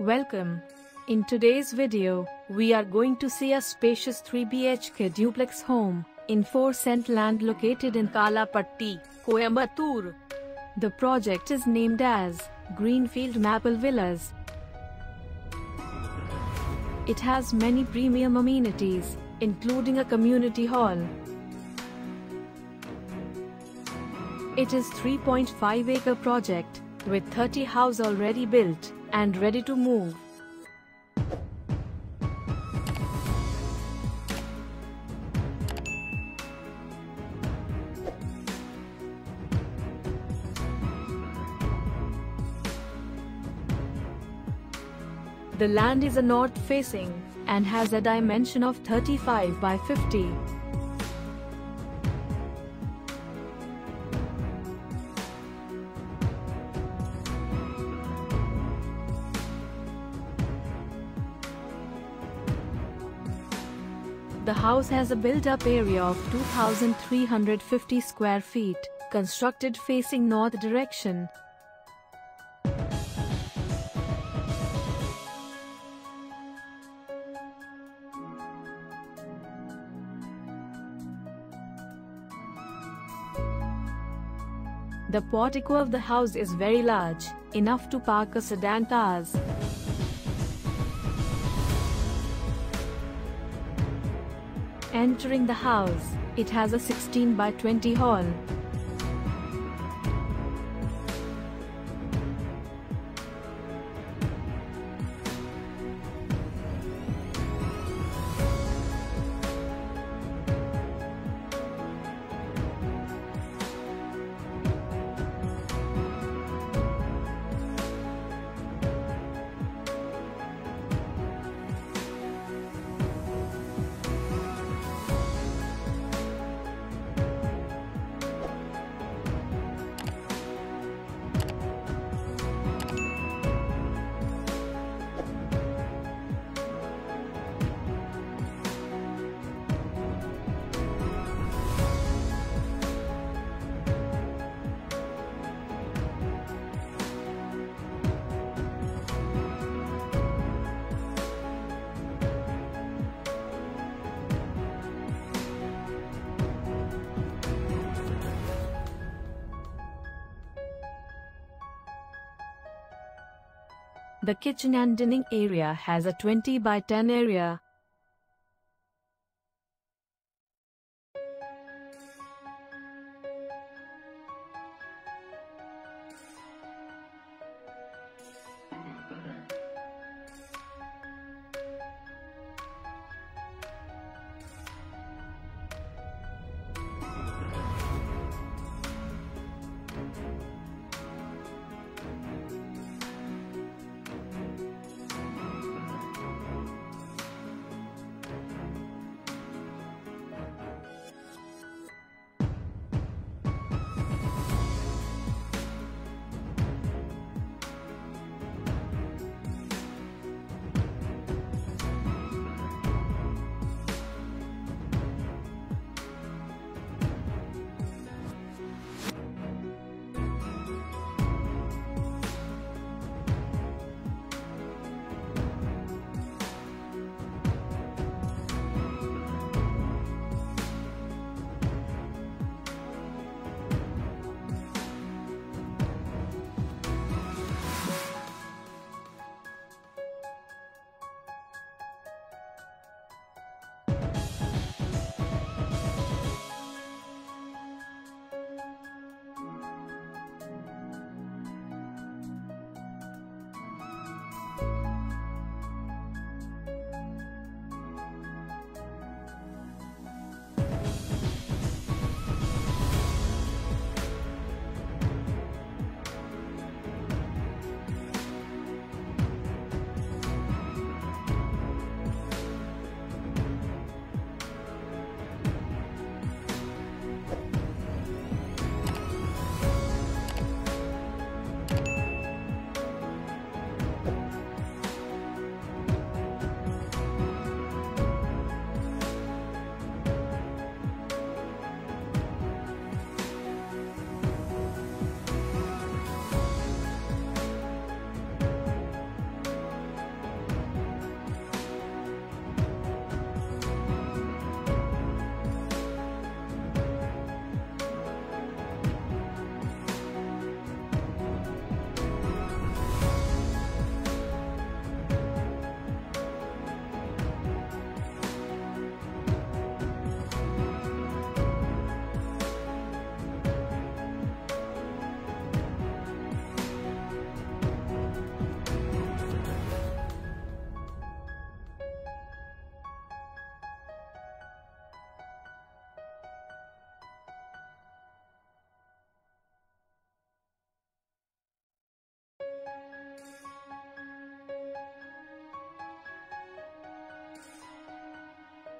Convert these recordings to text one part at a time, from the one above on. Welcome. In today's video, we are going to see a spacious 3BHK duplex home in 4 cent land located in Kalapatti, Coimbatore. The project is named as Greenfield Maple Villas. It has many premium amenities, including a community hall. It is 3.5-acre project with 30 houses already built and ready to move. The land is a north facing and has a dimension of 35 by 50. The house has a built-up area of 2,350 square feet, constructed facing north direction. The portico of the house is very large, enough to park a sedan cars. Entering the house, it has a 16 by 20 hall. The kitchen and dining area has a 20 by 10 area.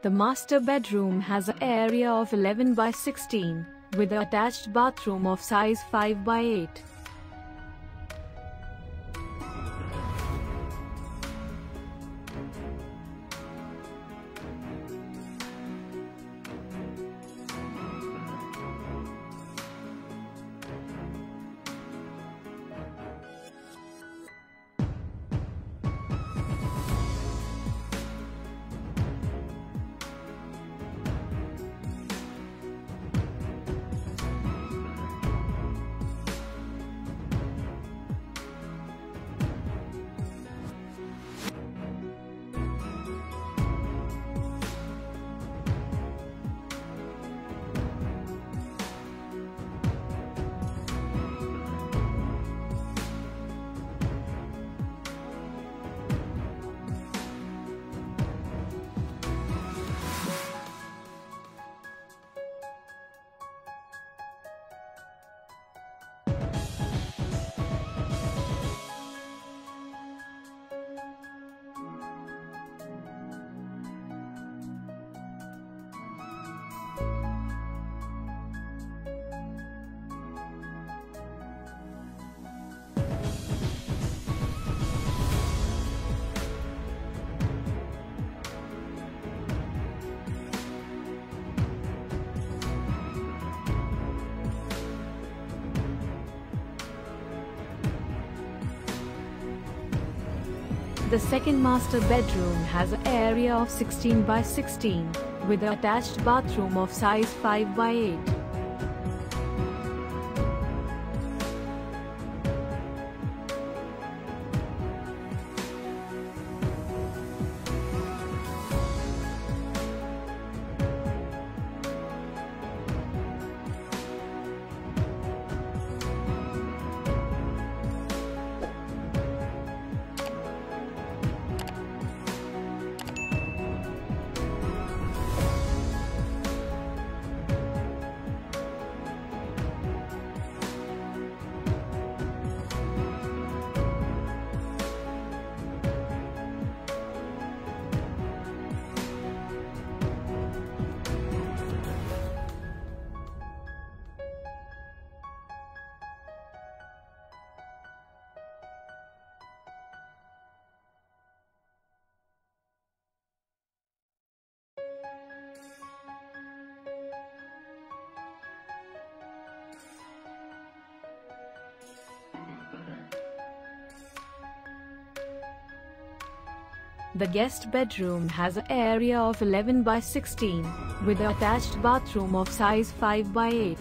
The master bedroom has an area of 11 by 16, with an attached bathroom of size 5 by 8. The second master bedroom has an area of 16 by 16, with an attached bathroom of size 5 by 8. The guest bedroom has an area of 11 by 16, with an attached bathroom of size 5 by 8.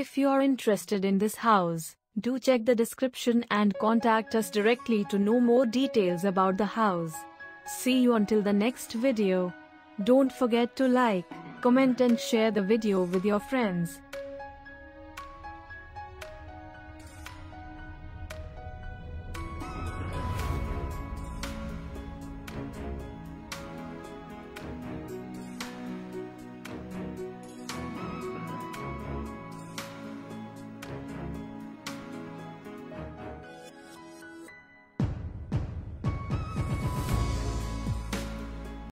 If you're interested in this house, do check the description and contact us directly to know more details about the house. See you until the next video. Don't forget to like, comment and share the video with your friends.